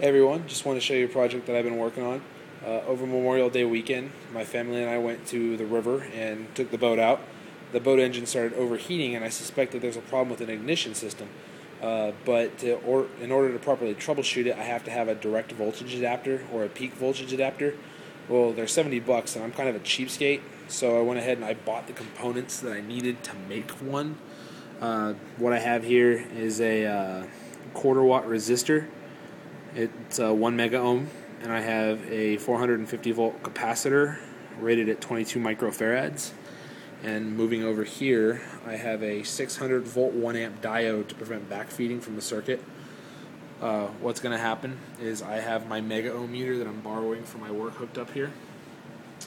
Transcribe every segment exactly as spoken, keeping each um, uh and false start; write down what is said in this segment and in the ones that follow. Hey everyone, just want to show you a project that I've been working on. Uh, over Memorial Day weekend, my family and I went to the river and took the boat out. The boat engine started overheating and I suspect that there's a problem with an ignition system. Uh, but to or, in order to properly troubleshoot it, I have to have a direct voltage adapter or a peak voltage adapter. Well, they're seventy bucks and I'm kind of a cheapskate, so I went ahead and I bought the components that I needed to make one. Uh, what I have here is a uh, quarter watt resistor. It's uh, one mega ohm, and I have a four hundred fifty volt capacitor rated at twenty-two microfarads. And moving over here, I have a six hundred volt one amp diode to prevent backfeeding from the circuit. Uh, what's going to happen is I have my Megaohmeter that I'm borrowing for my work hooked up here.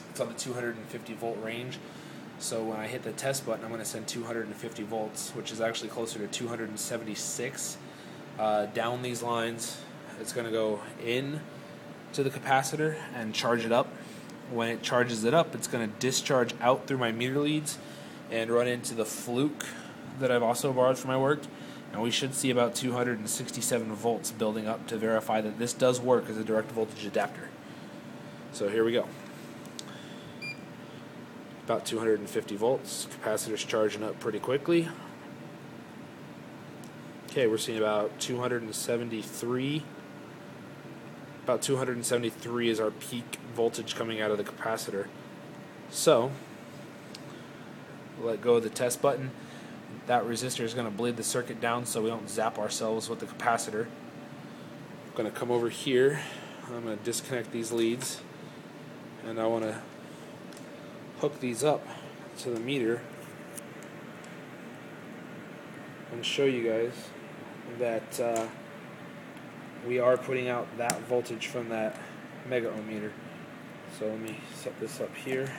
It's on the two hundred fifty volt range, so when I hit the test button, I'm going to send two hundred fifty volts, which is actually closer to two hundred seventy-six uh, down these lines. It's going to go in to the capacitor and charge it up. When it charges it up, it's going to discharge out through my meter leads and run into the fluke that I've also borrowed for my work. And we should see about two hundred sixty-seven volts building up to verify that this does work as a direct voltage adapter. So here we go. About two hundred fifty volts. Capacitor's charging up pretty quickly. Okay, we're seeing about two hundred seventy-three. About two hundred seventy-three is our peak voltage coming out of the capacitor. So, let go of the test button. That resistor is going to bleed the circuit down so we don't zap ourselves with the capacitor. I'm going to come over here. I'm going to disconnect these leads. And I want to hook these up to the meter and show you guys that uh, we are putting out that voltage from that Megaohmeter. So let me set this up here.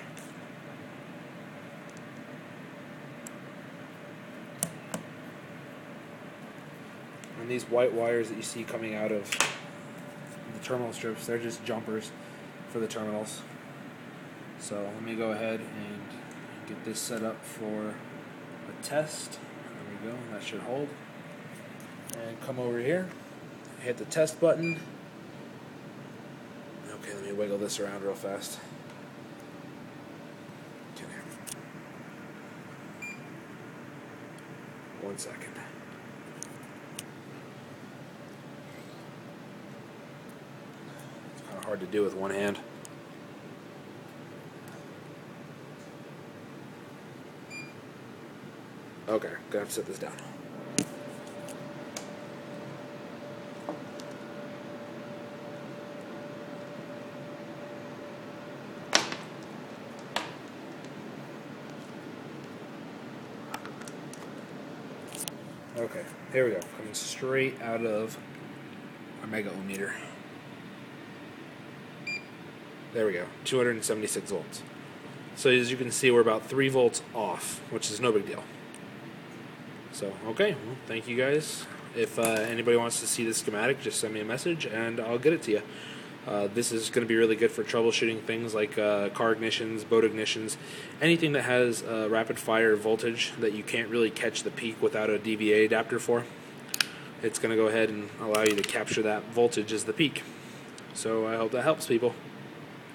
And these white wires that you see coming out of the terminal strips, they're just jumpers for the terminals. So let me go ahead and get this set up for a test. There we go, that should hold. And come over here. Hit the test button. Okay, let me wiggle this around real fast. Come here. One second. It's kind of hard to do with one hand. Okay, gonna have to set this down. Okay, here we go. Coming straight out of our Megaohmeter. There we go, two hundred seventy-six volts. So as you can see, we're about three volts off, which is no big deal. So, okay, well, thank you guys. If uh, anybody wants to see this schematic, just send me a message and I'll get it to you. Uh, this is going to be really good for troubleshooting things like uh, car ignitions, boat ignitions, anything that has uh, rapid fire voltage that you can't really catch the peak without a D V A adapter for. It's going to go ahead and allow you to capture that voltage as the peak. So I hope that helps people.